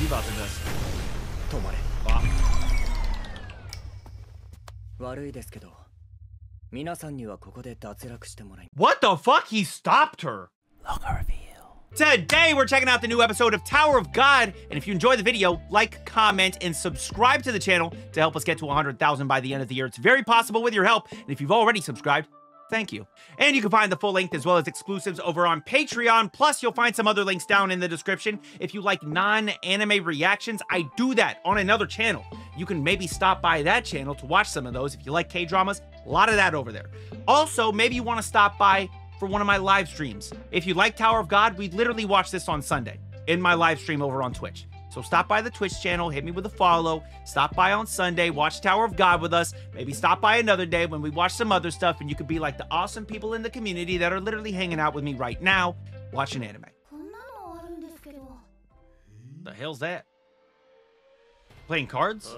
ギブアップです。止まれ。悪いですけど、皆さんにはここで脱落してもらい。 What the fuck? He stopped her. Look her. Today, we're checking out the new episode of Tower of God, and if you enjoyed the video, like, comment, and subscribe to the channel to help us get to 100,000 by the end of the year. It's very possible with your help, and if you've already subscribed, thank you. And you can find the full length as well as exclusives over on Patreon, plus you'll find some other links down in the description. If you like non-anime reactions, I do that on another channel. You can maybe stop by that channel to watch some of those. If you like K-dramas, a lot of that over there. Also, maybe you want to stop by for one of my live streams. If you like Tower of God, we literally watched this on Sunday in my live stream over on Twitch. So stop by the Twitch channel, hit me with a follow, stop by on Sunday, watch Tower of God with us, maybe stop by another day when we watch some other stuff, and you could be like the awesome people in the community that are literally hanging out with me right now, watching anime. The hell's that? Playing cards?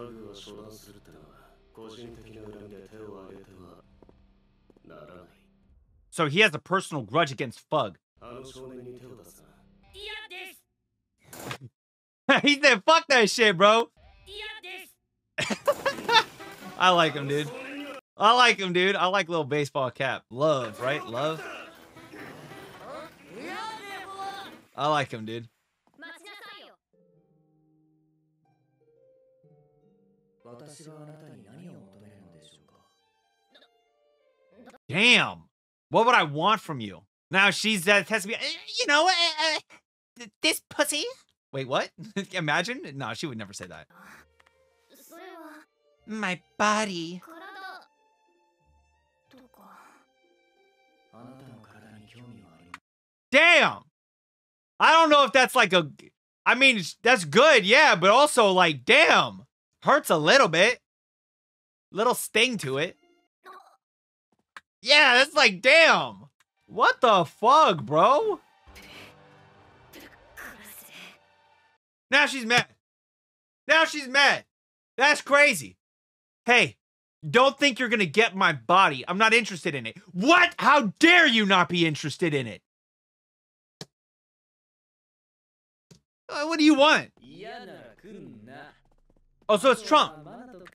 So he has a personal grudge against Fug. He said, fuck that shit, bro. I like him, dude. I like him, dude. I like little baseball cap. Love, right? Love. I like him, dude. Damn. What would I want from you? Now she's has to be, you know, this pussy. Wait, what? Imagine? No, she would never say that. My body. Damn. I don't know if that's like a. I mean, that's good, yeah, but also like, damn, hurts a little bit. Little sting to it. Yeah, that's like, damn. What the fuck, bro? Now she's mad. Now she's mad. That's crazy. Hey, don't think you're gonna get my body. I'm not interested in it. What? How dare you not be interested in it? What do you want? Oh, so it's Trump.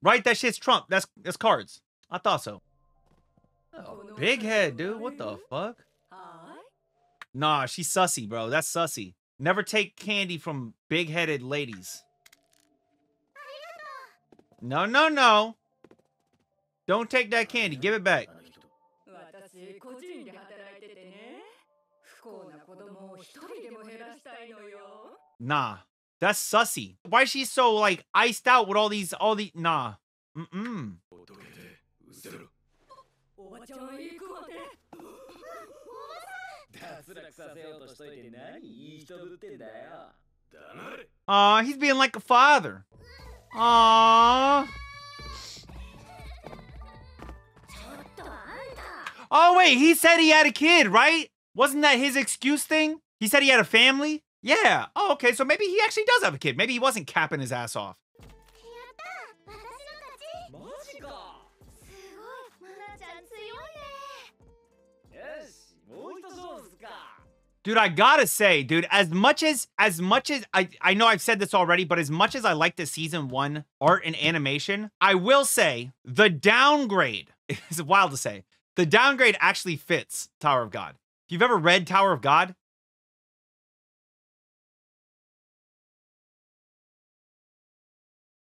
Right? That shit's Trump. That's cards. I thought so. Oh, big head, dude. What the fuck? Nah, she's sussy, bro. That's sussy. Never take candy from big-headed ladies. No, no, no. Don't take that candy. Give it back. Nah, that's sussy. Why is she so, like, iced out with all these? Nah. Mm-mm. Aw, he's being like a father. Aww. Oh, wait, he said he had a kid, right? Wasn't that his excuse thing? He said he had a family? Yeah. Oh, okay, so maybe he actually does have a kid. Maybe he wasn't capping his ass off. Dude, I gotta say, dude, as much as I know I've said this already, but as much as I like the season 1 art and animation, I will say the downgrade, it's wild to say, the downgrade actually fits Tower of God. If you've ever read Tower of God,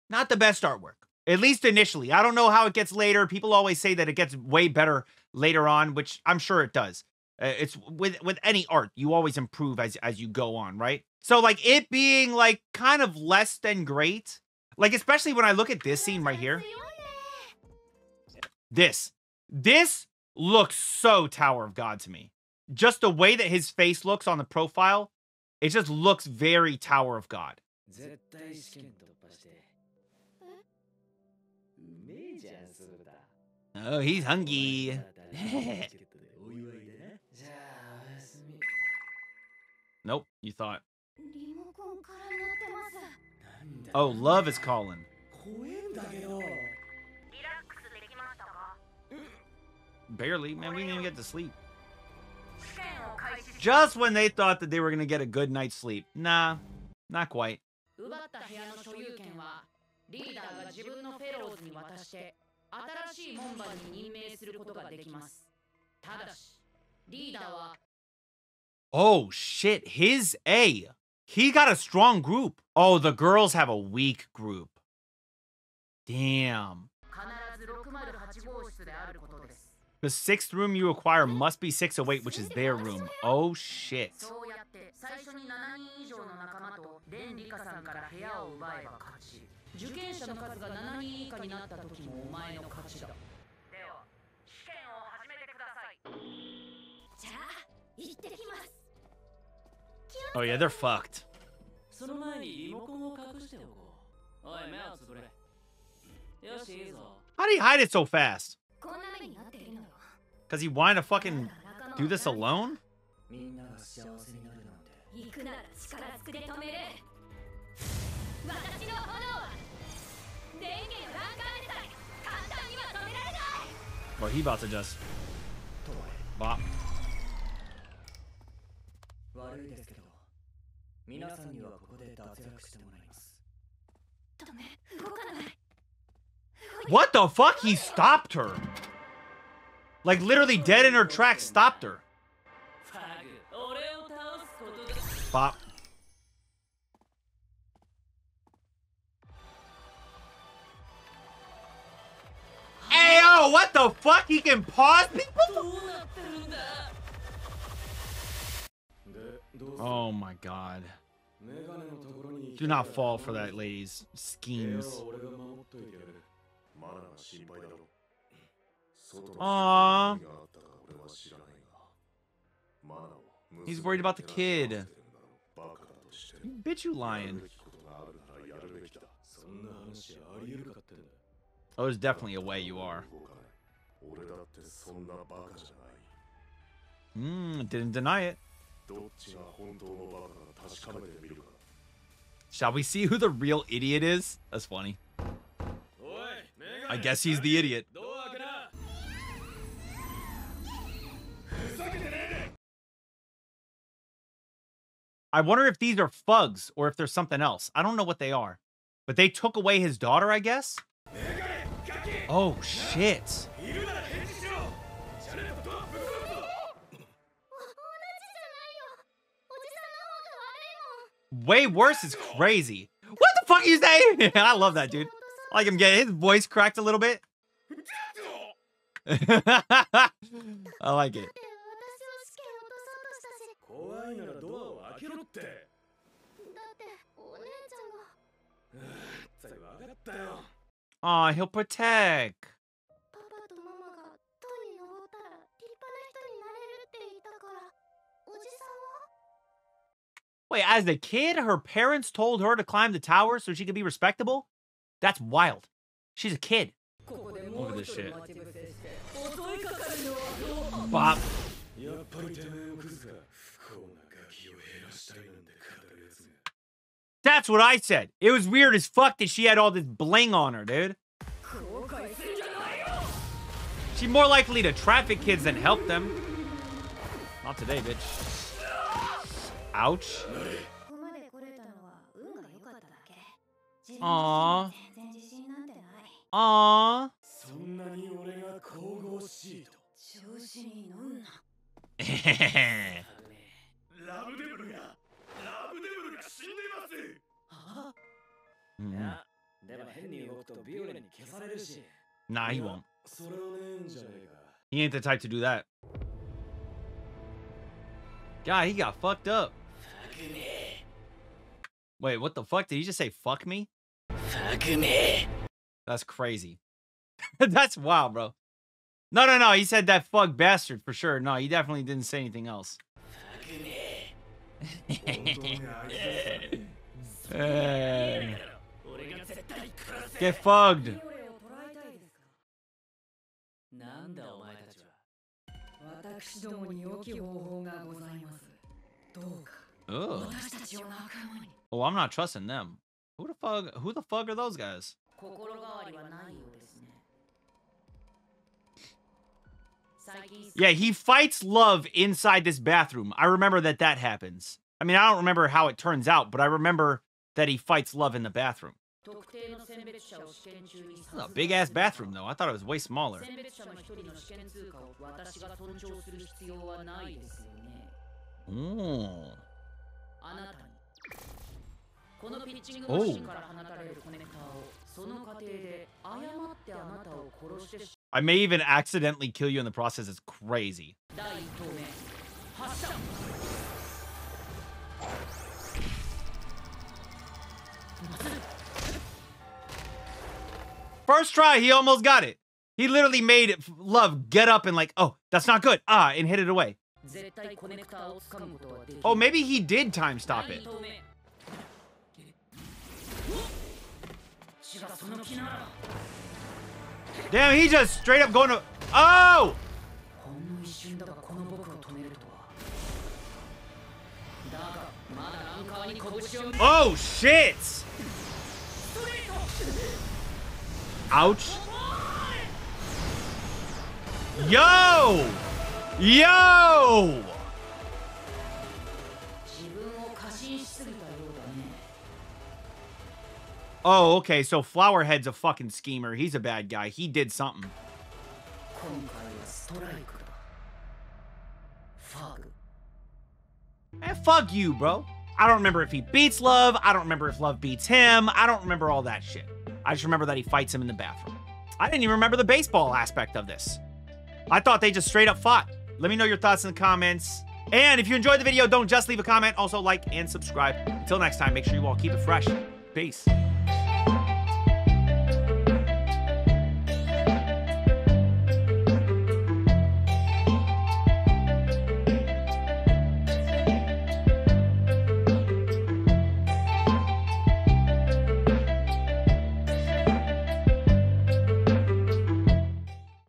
not the best artwork, at least initially. I don't know how it gets later. People always say that it gets way better later on, which I'm sure it does. It's with any art, you always improve as you go on, right? So like it being like kind of less than great, like especially when I look at this scene right here. This looks so Tower of God to me. Just the way that his face looks on the profile, it just looks very Tower of God. Oh, he's hungry. Nope, you thought. Oh, love is calling. Barely, man, we didn't even get to sleep. Just when they thought that they were gonna get a good night's sleep. Nah, not quite. 奪った部屋の所有権はリーダーが自分のフェローズに渡して新しい門番に任命することができます。ただしリーダーは Oh shit, his A. He got a strong group. Oh, the girls have a weak group. Damn. The sixth room you acquire must be 608, which is their room. Oh shit. Oh yeah, they're fucked. How do you hide it so fast? Cause he wanted to fucking do this alone? Bro, he about to just bop. What the fuck? He stopped her. Like literally dead in her tracks, stopped her. Bop. Ayo, what the fuck? He can pause people? Oh my god. Do not fall for that lady's schemes. Aww. He's worried about the kid. Bitch, you lying. Oh, there's definitely a way you are. Didn't deny it. Shall we see who the real idiot is? That's funny. I guess he's the idiot. I wonder if these are Fugs or if there's something else. I don't know what they are. But they took away his daughter, I guess? Oh, shit. Way worse is crazy. What the fuck are you saying? I love that, dude. I like him getting his voice cracked a little bit. I like it. Aw, he'll protect. Wait, as a kid, her parents told her to climb the tower so she could be respectable? That's wild. She's a kid. Look at this shit. Bop. That's what I said. It was weird as fuck that she had all this bling on her, dude. She's more likely to traffic kids than help them. Not today, bitch. Ouch. Aww. Aww. Nah, he won't. He ain't the type to do that. God, he got fucked up. Wait, what the fuck? Did he just say fuck me? Fuck me. That's crazy. That's wild, bro. No, no, no. He said that fuck bastard for sure. No, he definitely didn't say anything else. Fuck me. Get fugged. Oh. Oh, I'm not trusting them. Who the fuck are those guys? Yeah, he fights love inside this bathroom. I remember that happens. I mean, I don't remember how it turns out, but I remember that he fights love in the bathroom. A big-ass bathroom, though. I thought it was way smaller. Mm. Oh. I may even accidentally kill you in the process. It's crazy. First try, he almost got it. He literally made it, love get up and like, oh, that's not good. Ah, and hit it away. Oh, maybe he did time stop it. Damn, he just straight up going to... Oh! Oh, shit! Ouch. Yo! Yo! Oh, okay, so Flowerhead's a fucking schemer. He's a bad guy. He did something. Man, fuck you, bro. I don't remember if he beats Love. I don't remember if Love beats him. I don't remember all that shit. I just remember that he fights him in the bathroom. I didn't even remember the baseball aspect of this. I thought they just straight up fought. Let me know your thoughts in the comments. And if you enjoyed the video, don't just leave a comment. Also, like and subscribe. Until next time, make sure you all keep it fresh. Peace.